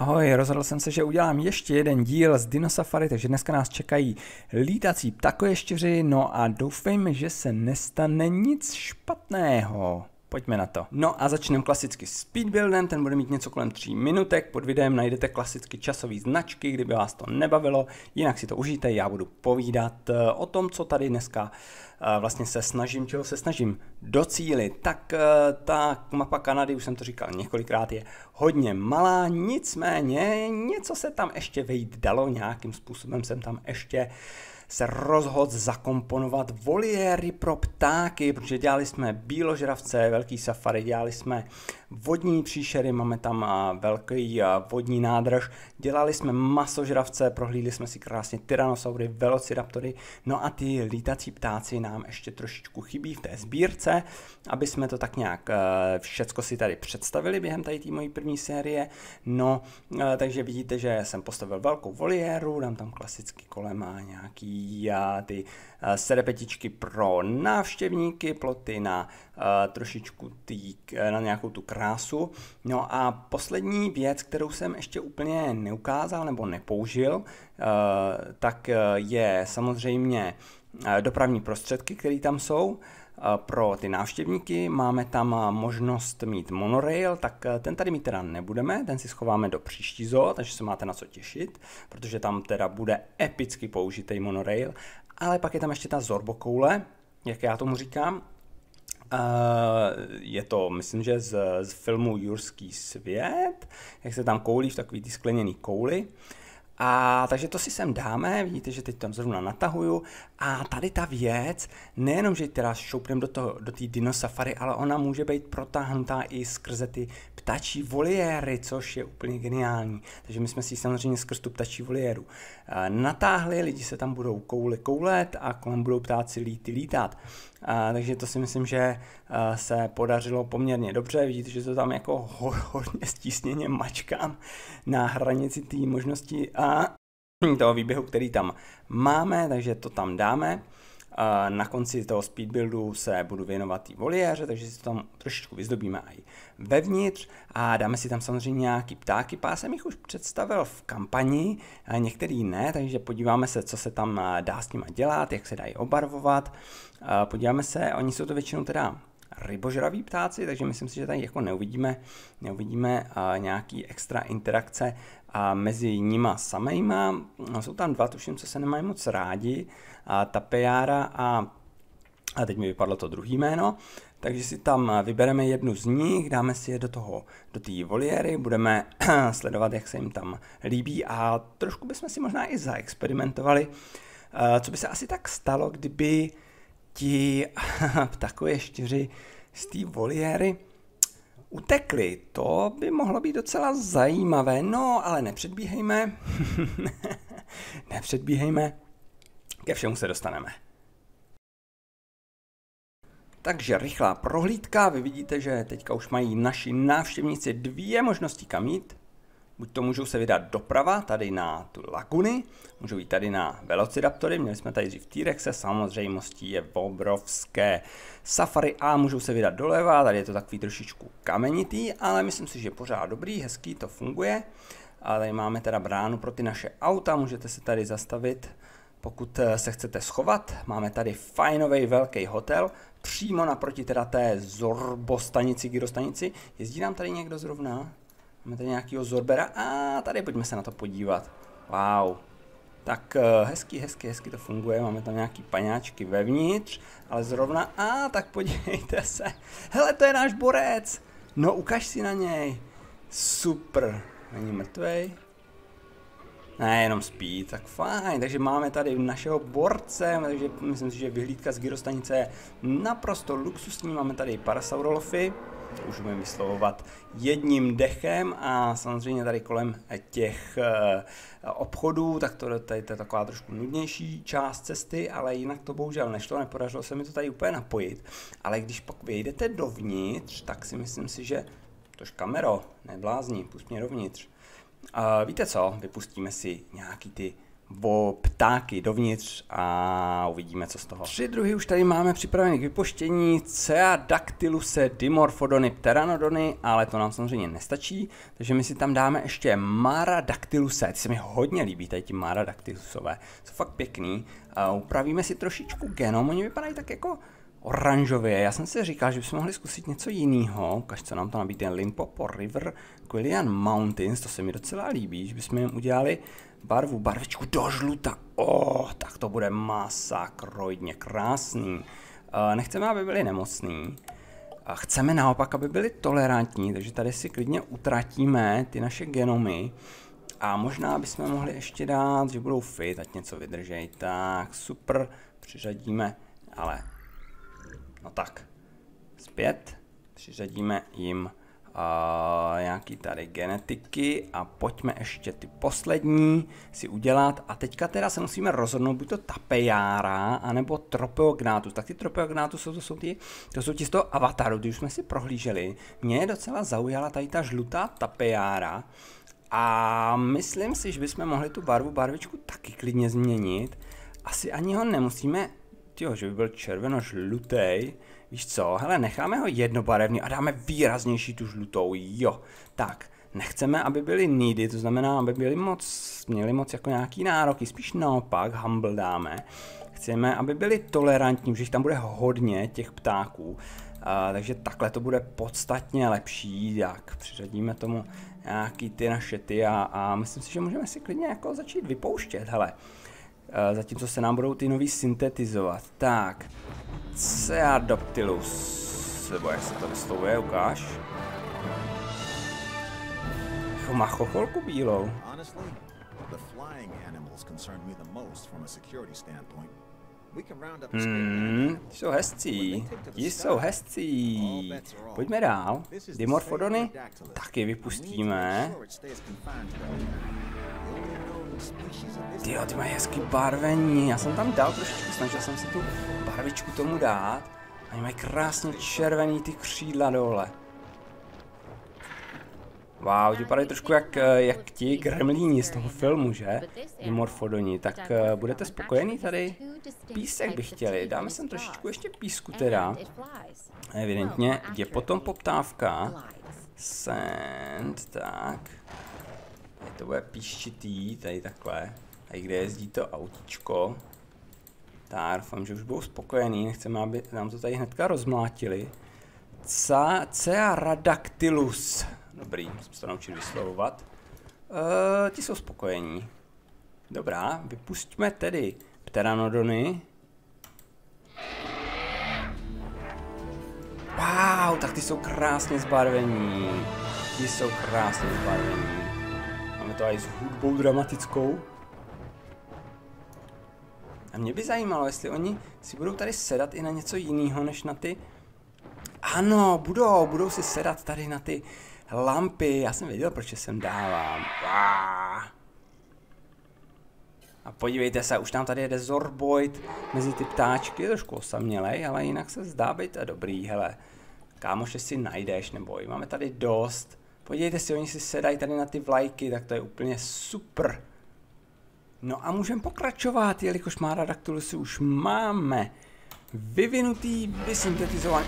Ahoj, rozhodl jsem se, že udělám ještě jeden díl z Dino Safari, takže dneska nás čekají lítací ptakoještěři, no a doufejme, že se nestane nic špatného. Pojďme na to. No a začneme klasicky speedbuildem, ten bude mít něco kolem 3 minutek, pod videem najdete klasicky časové značky, kdyby vás to nebavilo, jinak si to užijte, já budu povídat o tom, co tady dneska vlastně se snažím docílit. Tak ta mapa Kanady, už jsem to říkal několikrát, je hodně malá, nicméně něco se tam ještě vejít dalo, nějakým způsobem jsem tam ještě se rozhodl zakomponovat voliéry pro ptáky, protože dělali jsme býložravce, velký safari, dělali jsme vodní příšery, máme tam velký vodní nádrž, dělali jsme masožravce, prohlídli jsme si krásně tyranosaury, velociraptory, no a ty lítací ptáci nám ještě trošičku chybí v té sbírce, aby jsme to tak nějak všecko si tady představili během tady té mojí první série. No, takže vidíte, že jsem postavil velkou voliéru, dám tam klasicky kolem a nějaký ty serpetičky pro návštěvníky, ploty na trošičku na nějakou tu krásu. No a poslední věc, kterou jsem ještě úplně neukázal nebo nepoužil, tak je samozřejmě dopravní prostředky, které tam jsou pro ty návštěvníky. Máme tam možnost mít monorail, tak ten tady mít teda nebudeme, ten si schováme do příští zoo, takže se máte na co těšit, protože tam teda bude epicky použitý monorail, ale pak je tam ještě ta zorbokoule, jak já tomu říkám. Je to, myslím, že z filmu Jurský svět, jak se tam koulí v takový ty skleněný kouli. A takže to si sem dáme, vidíte, že teď tam zrovna natahuju. A tady ta věc, nejenom, že ji teda šoupneme do té Dino Safari, ale ona může být protáhnutá i skrze ty ptačí voliéry, což je úplně geniální. Takže my jsme si samozřejmě skrz tu ptačí voliéru natáhli, lidi se tam budou koulet a kolem budou ptáci lítat. Takže to si myslím, že se podařilo poměrně dobře, vidíte, že to tam jako hodně stísněně mačkám na hranici té možnosti a toho výběhu, který tam máme, takže to tam dáme. Na konci toho speedbuildu se budu věnovat té voliéře, takže si to tam trošičku vyzdobíme i vevnitř a dáme si tam samozřejmě nějaký ptáky, pár jsem jich už představil v kampani, některý ne, takže podíváme se, co se tam dá s nima dělat, jak se dají obarvovat, podíváme se, oni jsou to většinou teda rybožraví ptáci, takže myslím si, že tady jako neuvidíme nějaký extra interakce mezi nima samejma. Jsou tam dva, tuším, co se nemají moc rádi, tapejára a teď mi vypadlo to druhý jméno, takže si tam vybereme jednu z nich, dáme si je do té voliéry, budeme sledovat, jak se jim tam líbí a trošku bychom si možná i zaexperimentovali, co by se asi tak stalo, kdyby ti ptakoještěři z té voliéry utekli. To by mohlo být docela zajímavé, no ale nepředbíhejme, nepředbíhejme, ke všemu se dostaneme. Takže rychlá prohlídka, vy vidíte, že teďka už mají naši návštěvníci dvě možnosti kam jít. Buď to můžou se vydat doprava, tady na tu laguny, můžou jít tady na velociraptory, měli jsme tady dřív T-Rexe, samozřejmostí je obrovské safari a můžou se vydat doleva, tady je to takový trošičku kamenitý, ale myslím si, že pořád dobrý, hezký, to funguje. A tady máme teda bránu pro ty naše auta, můžete se tady zastavit, pokud se chcete schovat. Máme tady fajnový velký hotel, přímo naproti teda té zorbostanici, gyrostanici. Jezdí nám tady někdo zrovna? Máme tady nějakýho zorbera a tady pojďme se na to podívat. Wow. Tak hezky to funguje, máme tam nějaký paňáčky vevnitř, ale zrovna, a tak podívejte se. Hele, to je náš borec. No, ukaž si na něj. Super. Není mrtvej? Ne, jenom spí, tak fajn. Takže máme tady našeho borce, takže myslím si, že vyhlídka z gyrostanice je naprosto luxusní. Máme tady parasaurolofy. To už umím vyslovovat jedním dechem a samozřejmě tady kolem těch obchodů, tak to je taková trošku nudnější část cesty, ale jinak to bohužel nešlo, nepodařilo se mi to tady úplně napojit. Ale když pak vyjdete dovnitř, tak si myslím si, že... Tož kamero, neblázni, pust mě dovnitř. Víte co, vypustíme si nějaký ty o ptáky dovnitř a uvidíme, co z toho. 3 druhy už tady máme připraveny k vypuštění. Cearadactyluse, Dimorphodony, Pteranodony, ale to nám samozřejmě nestačí, takže my si tam dáme ještě Maradactyluse. Ty se mi hodně líbí, tady ti Maradactylusové, jsou fakt pěkný. Upravíme si trošičku genom, oni vypadají tak jako oranžově. Já jsem si říkal, že bychom mohli zkusit něco jiného. Ukaž, co nám to nabídne. Limpopo River, Quillian Mountains, to se mi docela líbí, že bychom jim udělali barvičku do žluta. Tak to bude masakroidně krásný. Nechceme, aby byli nemocný. Chceme naopak, aby byli tolerantní, takže tady si klidně utratíme ty naše genomy. A možná bychom mohli ještě dát, že budou fit, ať něco vydržej. Tak, super, přiřadíme, ale... No tak, zpět, přiřadíme jim nějaký tady genetiky a pojďme ještě ty poslední si udělat. A teďka teda se musíme rozhodnout, buď to tapejára, anebo tropeognátu. Tak ty tropeognátu to jsou ti z toho avataru, ty už jsme si prohlíželi. Mě je docela zaujala tady ta žlutá tapejára a myslím si, že bychom mohli tu barvičku taky klidně změnit. Asi ani ho nemusíme... Tyjo, že by byl červeno-žlutej. Víš co, hele, necháme ho jednobarevný a dáme výraznější tu žlutou, jo. Tak, nechceme, aby byli needy, to znamená, aby byli měli moc jako nějaký nároky, spíš naopak, humble dáme. Chceme, aby byli tolerantní, protože tam bude hodně těch ptáků, takže takhle to bude podstatně lepší, jak přiřadíme tomu nějaký ty naše ty a myslím si, že můžeme si klidně jako začít vypouštět, hele. Zatímco se nám budou ty nový syntetizovat. Tak, Cearadactylus, nebo jak se to vyslovuje, ukáž. Má chocholku bílou. Jsou hezcí, Pojďme dál, Dimorphodony taky vypustíme. Tyjo, ty mají hezký barvení, já jsem tam dal trošičku, snažil jsem se tu barvičku tomu dát. Oni mají krásně červený ty křídla dole. Wow, ti padají trošku jak ti gremlíni z toho filmu, že? Dimorphodoni, tak budete spokojený tady? Písek by chtěli, dáme sem trošičku ještě písku teda. Evidentně je potom poptávka. Sand, tak. To bude píščitý, tady takhle. A i kde jezdí to autičko. Tak, doufám, že už budou spokojený. Nechceme, aby nám to tady hnedka rozmlátili. Cearadactylus. Dobrý, musím se to naučit vyslovovat. Ti jsou spokojení. Dobrá, vypustíme tedy Pteranodony. Wow, tak ty jsou krásně zbarvení. To je s hudbou dramatickou. A mě by zajímalo, jestli oni si budou tady sedat i na něco jiného, než na ty... Ano, budou si sedat tady na ty lampy. Já jsem věděl, proč je sem dávám. A podívejte se, už nám tady jede Zorboid mezi ty ptáčky. Je trošku osamělej, ale jinak se zdá být dobrý. Hele, kámoše si najdeš, neboj. Máme tady dost. Podívejte si, oni si sedají tady na ty vlajky, tak to je úplně super. No a můžeme pokračovat, jelikož Maradactylusy už máme vyvinutý, vysyntetizovaný.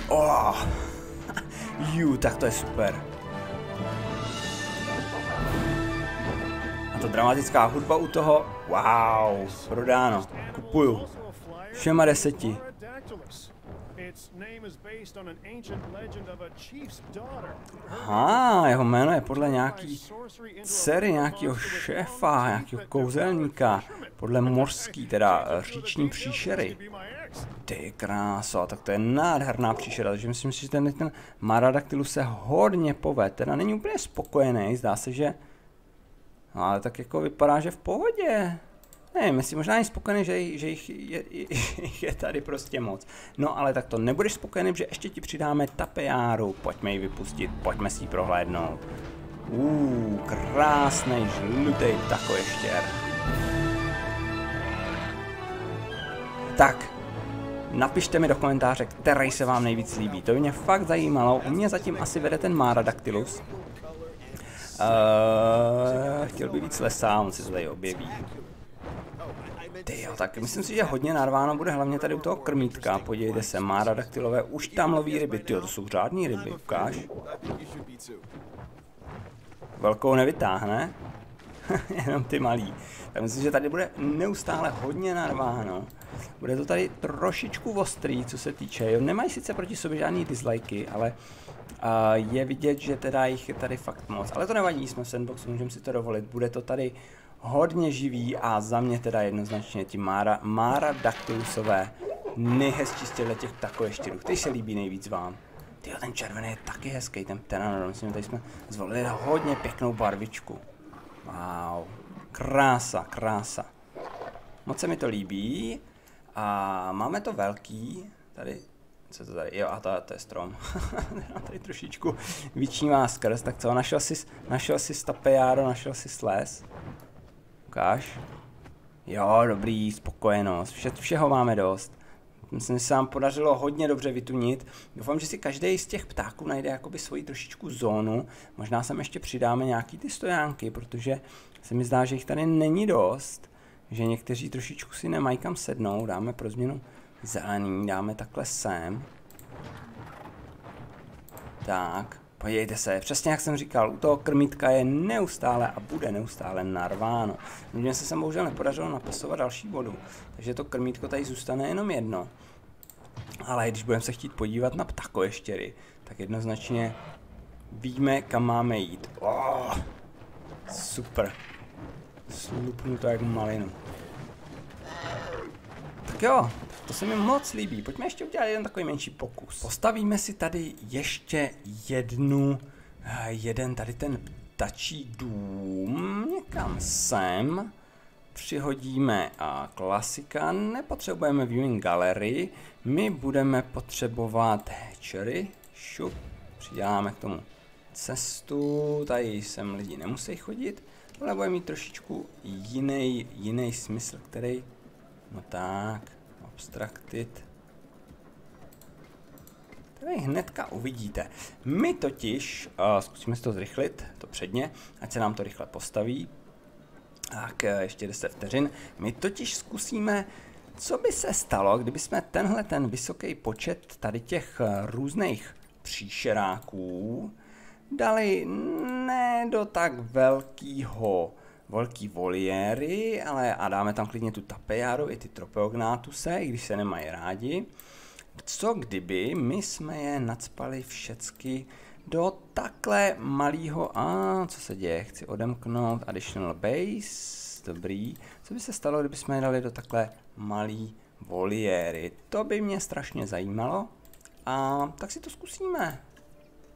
Tak to je super. A to dramatická hudba u toho, wow, prodáno, kupuju, všema 10. Aha, jeho jméno je podle nějaký dcery, nějakého šéfa, nějakého kouzelníka, podle mořský, teda říční příšery. Ty krása, tak to je nádherná příšera, takže myslím si, že ten Maradactylus se hodně povede, teda není úplně spokojený, zdá se, že... Ale tak jako vypadá, že v pohodě. Nevím, jestli možná není spokojený, že jich je tady prostě moc. No ale tak to nebudeš spokojený, že ještě ti přidáme tapejáru. Pojďme ji vypustit, pojďme si ji prohlédnout. Krásnej žlutej ptakoještěr. Tak, napište mi do komentáře, který se vám nejvíc líbí. To by mě fakt zajímalo, u mě zatím asi vede ten Maradactylus. Chtěl by víc lesa, on si zde objeví. Tyjo, tak myslím si, že hodně narváno bude hlavně tady u toho krmítka. Podívejte se, Maradactylové už tam loví ryby. Tyjo, to jsou řádný ryby, ukáž. Velkou nevytáhne. Jenom ty malý. Tak myslím, že tady bude neustále hodně narváno. Bude to tady trošičku ostrý, co se týče. Jo, nemají sice proti sobě žádný dislikey, ale je vidět, že teda jich je tady fakt moc. Ale to nevadí, jsme v sandboxu, můžeme si to dovolit. Bude to tady hodně živý a za mě teda jednoznačně ti Maradactylusové nejhezčí z těch ptakoještěrů, který se líbí nejvíc vám. Tyjo, ten červený je taky hezký, ten Pteranodon, myslím, že tady jsme zvolili hodně pěknou barvičku. Wow, krása, krása. Moc se mi to líbí. A máme to velký, tady, co to tady, jo a to je strom. Tady trošičku vyčnívá skrz, tak co, našel jsi tapejáro, našel jsi les. Ukáž. Jo, dobrý, spokojenost, všeho máme dost. Myslím, že se nám podařilo hodně dobře vytunit. Doufám, že si každý z těch ptáků najde jakoby svoji trošičku zónu. Možná sem ještě přidáme nějaký ty stojánky, protože se mi zdá, že jich tady není dost. Že někteří trošičku si nemají kam sednout. Dáme pro změnu zelený, dáme takhle sem. Tak, podívejte se, přesně jak jsem říkal, u toho krmítka je neustále a bude neustále narváno. Mně se sem bohužel nepodařilo napasovat další vodu, takže to krmítko tady zůstane jenom jedno. Ale když budeme se chtít podívat na ptakoještěry, tak jednoznačně víme, kam máme jít. Oh, super. Slupnu to jak malinu. Tak jo, to se mi moc líbí. Pojďme ještě udělat jeden takový menší pokus. Postavíme si tady ještě jeden tady ten ptačí dům. Někam sem. Přihodíme klasika. Nepotřebujeme viewing gallery. My budeme potřebovat hatchery. Šup. Přiděláme k tomu cestu. Tady sem lidi nemusí chodit. Ale bude mít trošičku jiný smysl, který... No tak, obstructed. Tady hnedka uvidíte. My totiž, zkusíme si to zrychlit, to předně, ať se nám to rychle postaví. Tak, ještě 10 vteřin. My totiž zkusíme, co by se stalo, kdyby jsme tenhle ten vysoký počet tady těch různých příšeráků dali ne do tak velký voliéry, ale a dáme tam klidně tu tapejáru i ty tropeognátuse, i když se nemají rádi. Co kdyby my jsme je nacpali všecky do takhle malýho, co se děje, chci odemknout additional base, dobrý. Co by se stalo, kdyby jsme je dali do takhle malý voliéry? To by mě strašně zajímalo a tak si to zkusíme.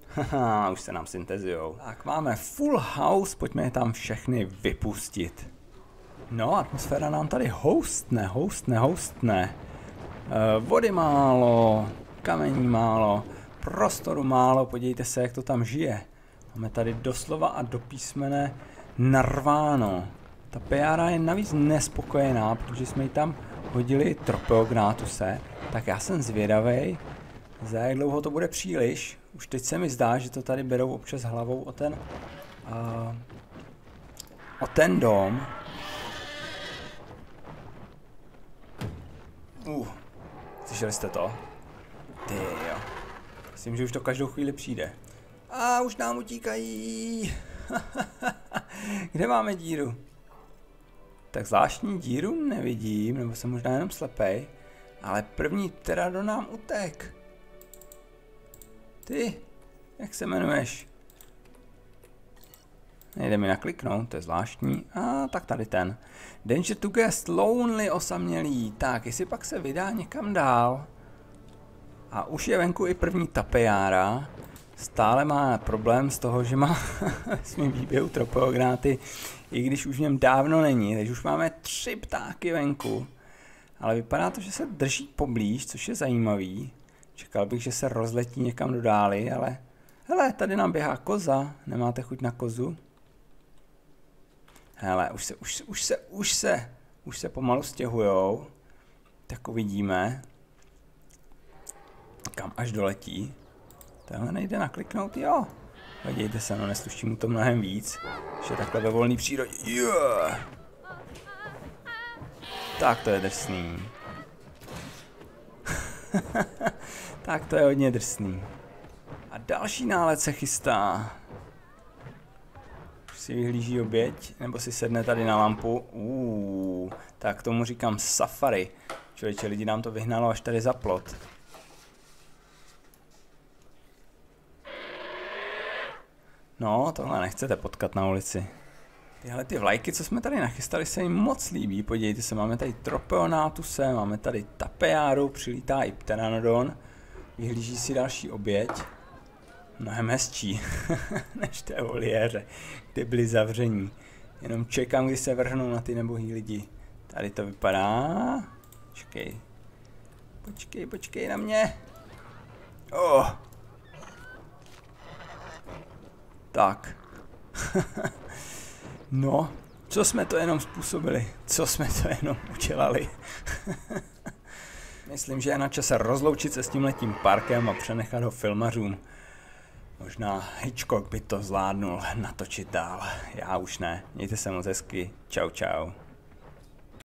Haha, už se nám syntezujou. Tak máme full house, pojďme je tam všechny vypustit. No, atmosféra nám tady hostne. Vody málo, kamení málo, prostoru málo, podívejte se, jak to tam žije. Máme tady doslova a do písmene narváno. Ta Pejara je navíc nespokojená, protože jsme ji tam hodili tropeognátuse. Tak já jsem zvědavej, za jak dlouho to bude příliš. Už teď se mi zdá, že to tady berou občas hlavou o ten dom. Slyšeli jste to? Ty jo. Myslím, že už to každou chvíli přijde. A už nám utíkají. Kde máme díru? Tak zvláštní díru nevidím, nebo jsem možná jenom slepej. Ale první do nám utek. Ty, jak se jmenuješ? Nejde mi nakliknout, to je zvláštní. A tak tady ten. Danger to guest, lonely, osamělý. Tak, jestli pak se vydá někam dál. A už je venku i první tapejára. Stále má problém z toho, že má svým výběhu tropeognáty, i když už v něm dávno není. Takže už máme 3 ptáky venku. Ale vypadá to, že se drží poblíž, což je zajímavý. Čekal bych, že se rozletí někam do dály, ale... Hele, tady nám běhá koza. Nemáte chuť na kozu? Hele, už se pomalu stěhujou. Tak uvidíme, kam až doletí. Tenhle nejde nakliknout, jo. Podívejte se, no nesluší mu to mnohem víc. Že takhle ve volné přírodě. Yeah. Tak to je drsný. Tak to je hodně drsný. A další nálet se chystá. Už si vyhlíží oběť, nebo si sedne tady na lampu. Tak tomu říkám safari. Člověče, lidi nám to vyhnalo až tady za plot. No, tohle nechcete potkat na ulici. Tyhle ty vlajky, co jsme tady nachystali, se jim moc líbí. Podívejte se, máme tady tropeonátuse, máme tady tapejáru, přilítá i pteranodon. Vyhlíží si další oběť. Mnohem hezčí než té voliéře, kde byli zavření. Jenom čekám, kdy se vrhnou na ty nebohý lidi. Tady to vypadá... Počkej. Počkej, počkej na mě. Oh. Tak. No, co jsme to jenom způsobili? Co jsme to jenom udělali? Myslím, že je na čase rozloučit se s tímhletím parkem a přenechat ho filmařům. Možná Hitchcock by to zvládnul natočit dál. Já už ne. Mějte se moc hezky. Čau, čau.